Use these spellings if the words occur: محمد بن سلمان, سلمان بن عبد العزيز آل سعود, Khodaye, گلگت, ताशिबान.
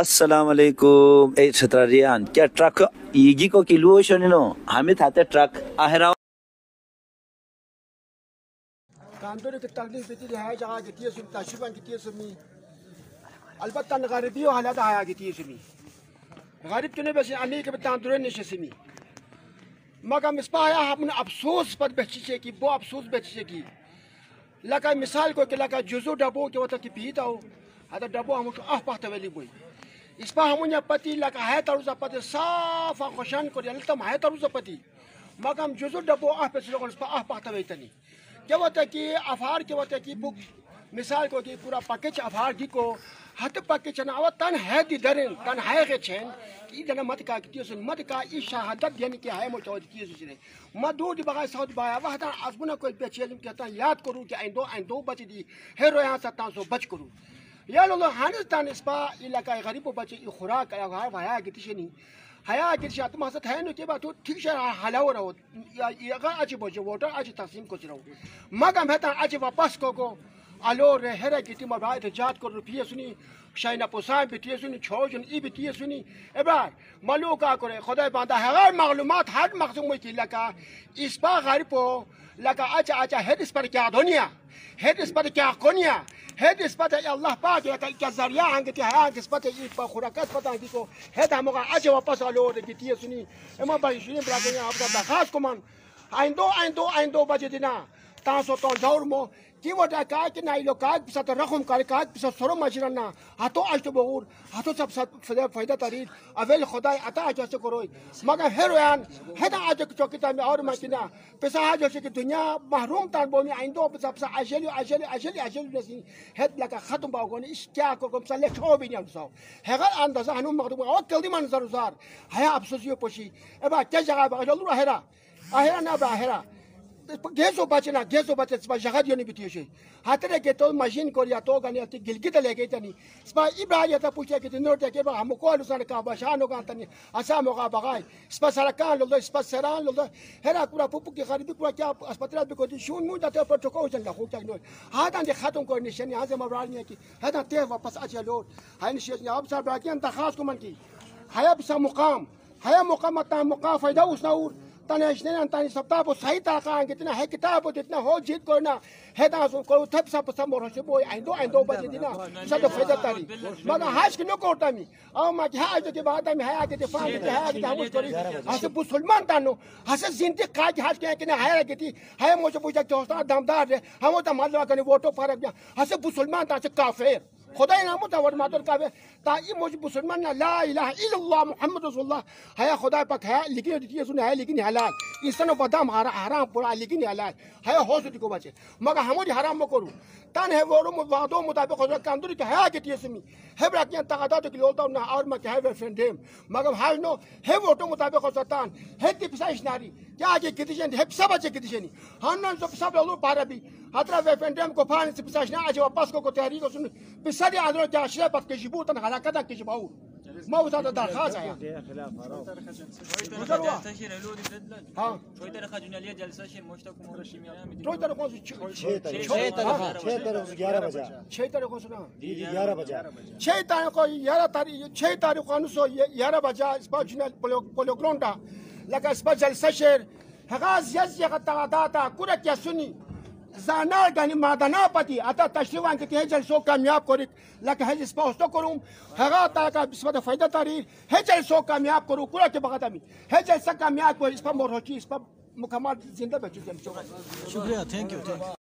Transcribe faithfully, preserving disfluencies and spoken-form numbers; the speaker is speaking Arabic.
अस्सलाम वालेकुम ए छत्रा रियान क्या ट्रक ईगी को किलो शनिनो हमें थाते ट्रक आहरा कांदोरे के तकलीफ बेती है जगह जती सुन ताशिबान जती सुमी अलबत्ता नगारबी हालत आया जती सुमी غريب تنو بس اني كبتاندرين نشسمي ما كان مسبايا من افسوس بد بچي كي بو افسوس بچي كي لكا مثال کو لكا جزو دبو جو تا پیتاو هذا دبو هم اه پخت ویلی بو اسپا همونيا پتی لكا هاي تروز پتی صاف خوشان کو دلتم هاي تروز پتی ما كان جزو دبو اه پسلو اسپا اه پخت ویتنی جو تا کی افار جو تا کی بو مثال کو کی پورا پیکج افار دی کو هات پاکے چناوا تن ہے دی درن تن ہے کے چھن کی دنا مت کا کیس مت کا ای شہادت یعنی کہ ہے موجود کیس چنے مدود بغا سعود بایا وہ تا ازبنا کو پیچلم کہتا یاد کرو کہ ایندو ایندو بچ دی ہے رویا ستا سو بچ کرو یا اللہ ہندوستان اسپا علاقہ غریب بچ ای خوراک یا ہا وایا کی تشنی حیا کی شات مست ہے نو کے با تو ٹھیک شرا ہلاو رہو یا گا اچ بچ ووٹر اچ تقسیم کو چرو مگم ہتا اچ واپس کو کو الو رہرا کیتی مبائی رجات کو روپیہ سنی شائنا پوسائیں بیٹی سنی چھوجن ای بیٹی سنی ابار ملو کا کرے خدای بندہ ہر معلومات ہر مخزوم میں کی لگا اس با غریب لگا اچا اچا ہیڈ اس پر کیا دنیا ہیڈ اس پر کیا کنیا ہیڈ اس پر اللہ پاک کا ذریعہ انگتی ہے اس پر یہ خوراکات پتہ دی کو ہیڈ ہم کا اچا واپس الو بیٹی سنی اما با شین برادر اپ کا بخاص کمان ایندو ایندو ایندو بچ دینا تا سو تو دور مو کی وٹا کا کہ نائی لو کا بس رقم کر کا بس سرو ماجرنا ہتو الٹ بغور ہتو سب سب فائدہ تاری اول خدای عطا اجازت کرو مگر ہیروان ہدا اج چوکتا میں اور ماچنا پیسہ ہا جو کہ دنیا محروم تان بو میں ایندو سب سب اجل اجل اجل اجل نسی ہد لگا ختم باگون اس کیا کو کم سلے چھو بھی نہیں سو ہر انداز ہنو مغرب اور کل دی منظر زار ہے افسوس یہ پوشی ابا کیا جگہ باگل رہرا اہرا نہ باہرا گیسو بچنا گیسو بچ اس بجغد یونی بتیشی ہاترے کہ تو ماشین کوریا تو گنی تے گلگت لے گئی تنی اس با ابراہیم تا پوچھے کہ نوٹ کہ با ہم کو لسان کا بشانو گن تنی اسا موقع بغای اس با سرکان لو اس با سران لو ہرا پورا پپو کی غریبی کو کیا اسپتال بھی کو شون مو جاتے پر ٹھکو چن لکھو تک نو ہاتاں دے ختم کو نشانی ہا زما برانی کی ہتا تے واپس اچے لو ہن شیخ یاب صاحب راکی ان درخواست کو من کی حیا بس مقام حیا مقام تا مقام فائدہ اس نور تناش نے انتانی سبتا کو صحیح طاقت کتنا ہے کتاب جتنا ہو جیت کرنا ہے تا کو تھپ سب سب اور سے بوئی ایندو ایندو بچ دینا سب فائدہ تاری مگر ہاش کو کوٹا میں او ما کہا جو کہ بات میں ہے اگے دفاع ہے اگے ہم کوئی ہاس مسلمان تانو ہاس زندگی کا ہاس کہ نہ ہے کہ ہے مجھ پوچھا کہ استاد دمدار ہے ہم تو مالوا کہ ووٹو فرق ہاس مسلمان تا کافر خدای نامو تا ور مادر کا تا یہ موجب مسلمان لا الہ الا اللہ محمد رسول اللہ ہے خدا پاک ہے لیکن یہ سن ہے لیکن حلال انسان بدام حرام پورا لیکن حلال ہے ہو سد کو بچے مگر ہمو حرام نہ کرو تن ہے وہ وعدوں مطابق خدا کا اندر کہ ہے کہ یہ سمی ہے برکیاں تقاضات کہ لوتا نہ اور میں کہ ہے فرینڈ مگر حال نو ہے وہ تو مطابق خدا ہے کہ پیسہ ناری کیا کہ کتشن ہے سب بچے کتشن ہن نہ سب سب لو بارہ بھی ہترا فرینڈ کو پانی سے پیسہ نہ اج واپس کو تحریک سن سادي عادوا جاشيه بك جيبوت انا على كذا كجباور ما هو هذا درخاصه يعني ها شويه درخاجون عليه جلسه شي مشتاق مرشي ميامي شويه درخاصه شويه زانا گنی مادنا پتی اتا تشریوان کی ہے جلسو کامیاب کرے لک ہے اس پاس تو کروں ہرا تا کا بسمت فائدہ تاریخ ہے جلسو کامیاب کرو کلا کے بغت امی ہے جلسہ کامیاب کو اس پر مرچی اس پر مکمل زندہ بچو جلسو شکریہ تھینک یو